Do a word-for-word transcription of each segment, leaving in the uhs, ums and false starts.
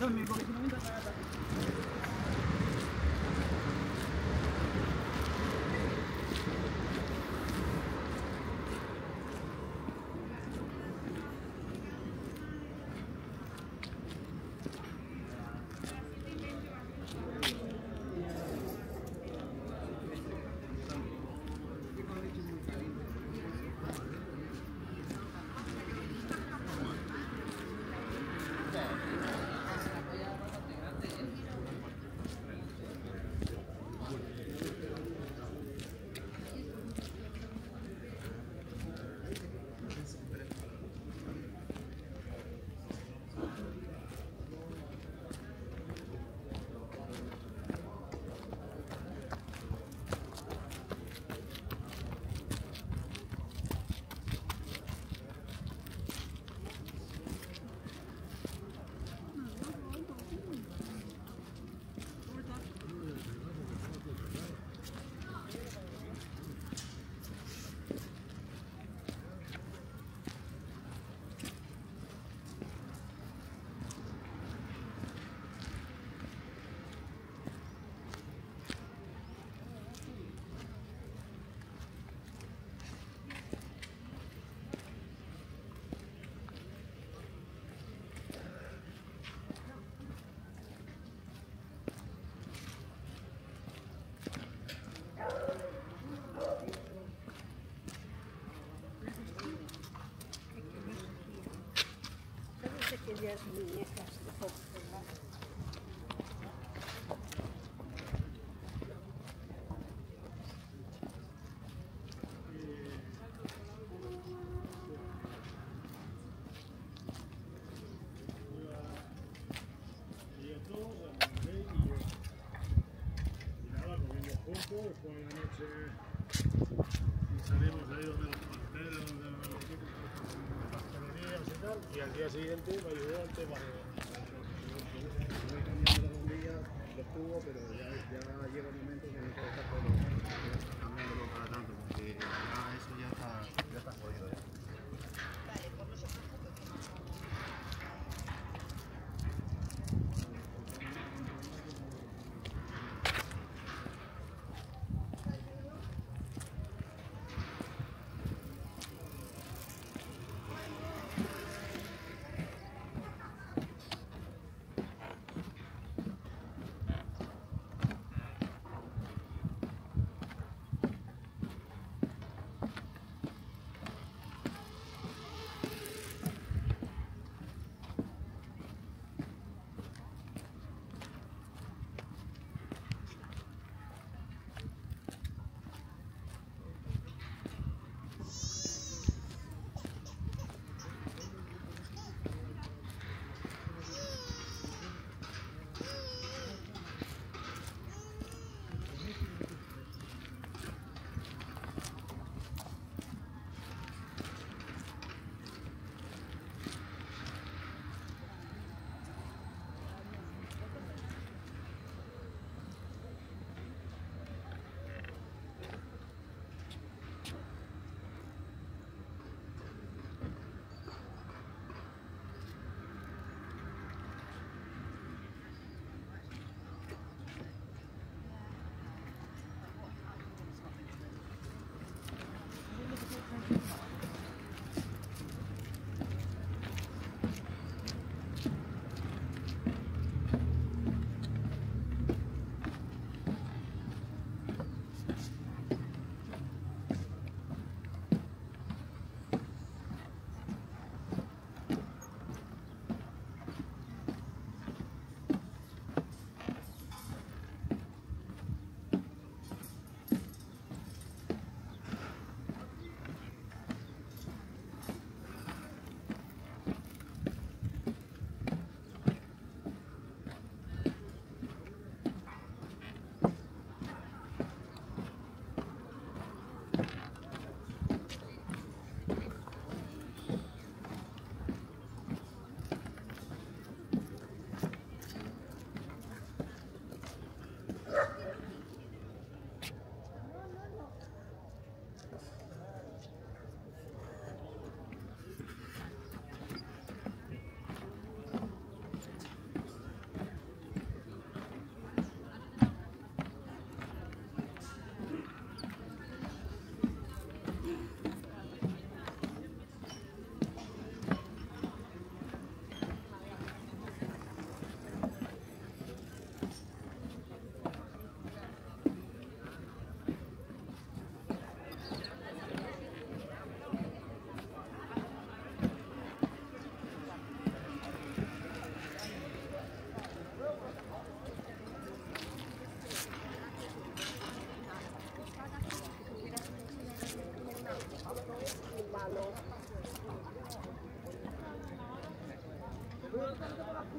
Yes, yes, yes. Y al día siguiente me ayudó al tema de cambiando las bombillas, los tubos, pero ya, ya llega el momento que no puedo estar con los cambiándolo cada tanto, porque ya eso ya está, ya está jodido ya. Vale, por los otros puntos que más.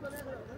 punto negro.